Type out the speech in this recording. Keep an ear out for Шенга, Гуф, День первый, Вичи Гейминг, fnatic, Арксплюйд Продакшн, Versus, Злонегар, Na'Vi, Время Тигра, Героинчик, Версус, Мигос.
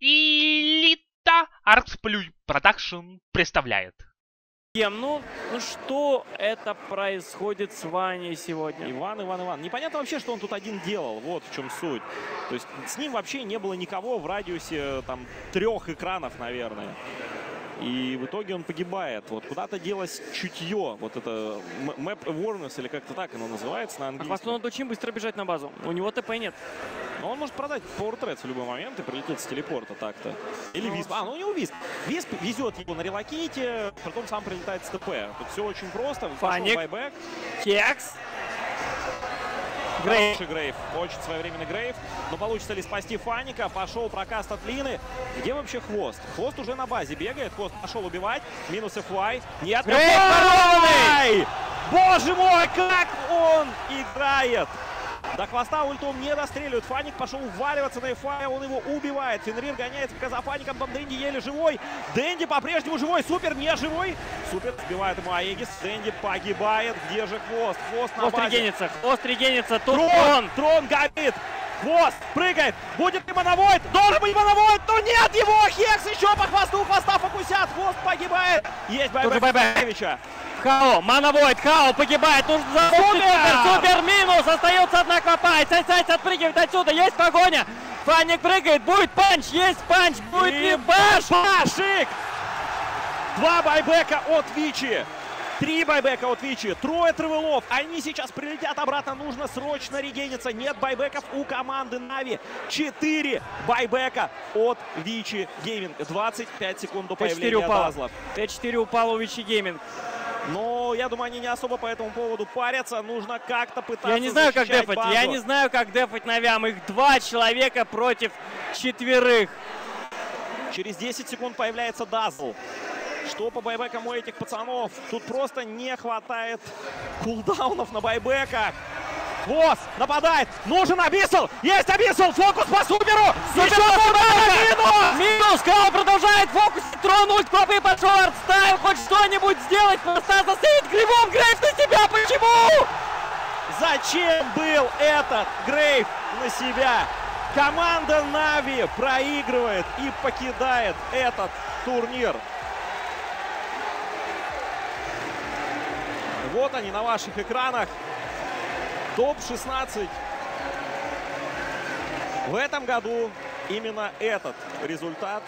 Элита Арксплюйд Продакшн представляет. Ну что это происходит с Ваней сегодня? Иван. Непонятно вообще, что он тут один делал. Вот в чем суть. То есть с ним вообще не было никого в радиусе там 3 экранов, наверное. И в итоге он погибает. Вот куда-то делось чутье. Вот это map awareness, или как-то так оно называется на английском. А хвосту надо очень быстро бежать на базу. У него ТП нет. Но он может продать PowerTrades в любой момент и прилететь с телепорта так-то. Или Висп. А, ну у него Висп. Висп везет его на релокейте, потом сам прилетает с ТП. Тут все очень просто. Фаник. Кекс. Хороший Грейв. Очень своевременный Грейв. Но получится ли спасти Фаника? Пошел прокаст от Лины. Где вообще Хвост? Хвост уже на базе бегает. Хвост пошел убивать. Минус FY. Нет. Грейв! Боже мой, как он играет! До Хвоста ультом не достреливают. Фаник пошел уваливаться на Эфая, он его убивает. Фенрир гоняется пока за Фаником, там Дэнди еле живой. Дэнди по-прежнему живой, Супер не живой. Супер сбивает ему Аегис, Дэнди погибает. Где же Хвост? Хвост на базе. Хвост регенится, тут Трон горит. Хвост прыгает, будет ли Монавойд? Должен быть Монавойд, но нет его! Хекс еще по Хвосту, Хвоста фокусят, Хвост погибает. Есть Байбаевича. Хао, Монавойд, Хао погибает, нужно запустить супер минус, остается одна копать, Сайсайс отпрыгивает отсюда, есть погоня, Фаник прыгает, будет панч, есть панч, будет ли пашик! 2 байбека от Вичи, 3 байбека от Вичи, трое травелов, они сейчас прилетят обратно, нужно срочно регениться, нет байбеков у команды Na'Vi, 4 байбека от Вичи Гейминг, 25 секунд до появления пазлов. Т4 упал у Вичи Гейминг. Но я думаю, они не особо по этому поводу парятся. Нужно как-то пытаться. Я не знаю, как дефать. Базу. Я не знаю, как дефать Na'Vi. Их 2 человека против 4. Через 10 секунд появляется Дазл. Что по байбекам у этих пацанов? Тут просто не хватает кулдаунов на байбеках. Хвост нападает. Нужен Абиссал. Есть Абиссал. Фокус по Суперу. Минус. Као продолжает фокус. Трон ульт копы пошел. Артстайл хоть что-нибудь сделать. Просто засеет грибом. Грейв на себя. Почему? Зачем был этот Грейв на себя? Команда Na'Vi проигрывает и покидает этот турнир. Вот они на ваших экранах. Топ-16. В этом году именно этот результат.